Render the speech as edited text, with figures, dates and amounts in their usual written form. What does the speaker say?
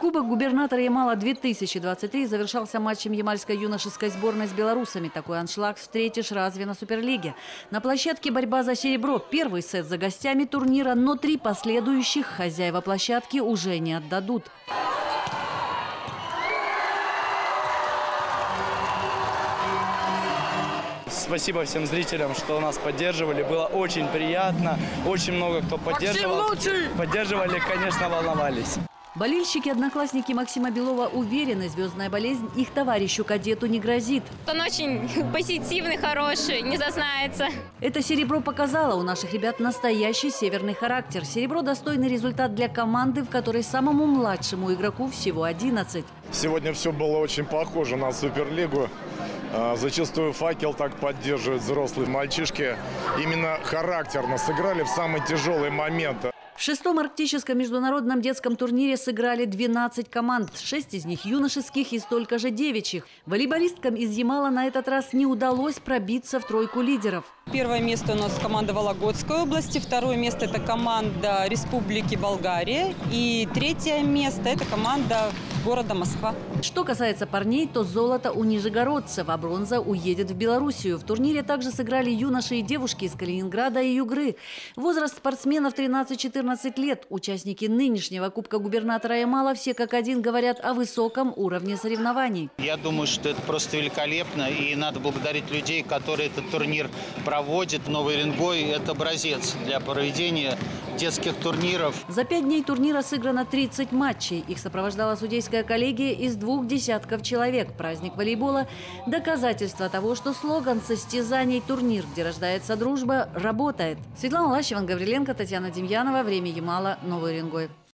Кубок губернатора Ямала 2023 завершался матчем ямальской юношеской сборной с белорусами. Такой аншлаг встретишь разве на Суперлиге. На площадке борьба за серебро. Первый сет за гостями турнира, но три последующих хозяева площадки уже не отдадут. Спасибо всем зрителям, что нас поддерживали. Было очень приятно. Очень много кто поддерживал. Поддерживали, конечно, волновались. Болельщики, одноклассники Максима Белова уверены, звездная болезнь их товарищу кадету не грозит. Он очень позитивный, хороший, не зазнается. Это серебро показало у наших ребят настоящий северный характер. Серебро – достойный результат для команды, в которой самому младшему игроку всего 11. Сегодня все было очень похоже на Суперлигу. Зачастую факел так поддерживают взрослые мальчишки. Именно характерно сыграли в самый тяжелый момент. В шестом арктическом международном детском турнире сыграли 12 команд. 6 из них юношеских и столько же девичьих. Волейболисткам из Ямала на этот раз не удалось пробиться в тройку лидеров. Первое место у нас команда Вологодской области. Второе место – это команда Республики Болгария. И третье место – это команда города Москва. Что касается парней, то золото у нижегородцев, а бронза уедет в Белоруссию. В турнире также сыграли юноши и девушки из Калининграда и Югры. Возраст спортсменов 13-14 лет. Участники нынешнего Кубка губернатора Ямала все как один говорят о высоком уровне соревнований. Я думаю, что это просто великолепно. И надо благодарить людей, которые этот турнир проводят. Новый Уренгой – это образец для проведения детских турниров. За 5 дней турнира сыграно 30 матчей. Их сопровождала судейская коллегия из 2 десятков человек. Праздник волейбола – доказательство того, что слоган состязаний «Турнир, где рождается дружба» работает. Светлана Лащ, Гавриленко, Татьяна Демьянова. Время Ямала. Новый Уренгой.